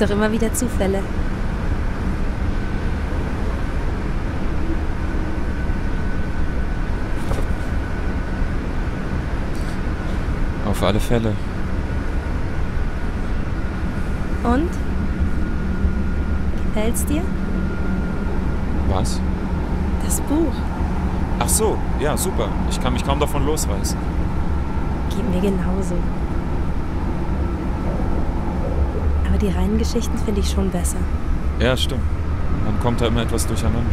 gibt doch immer wieder Zufälle. Auf alle Fälle. Und? Gefällt's dir? Was? Das Buch. Ach so, ja, super. Ich kann mich kaum davon losreißen. Geht mir genauso. Aber die reinen Geschichten finde ich schon besser. Ja, stimmt. Dann kommt da immer etwas durcheinander.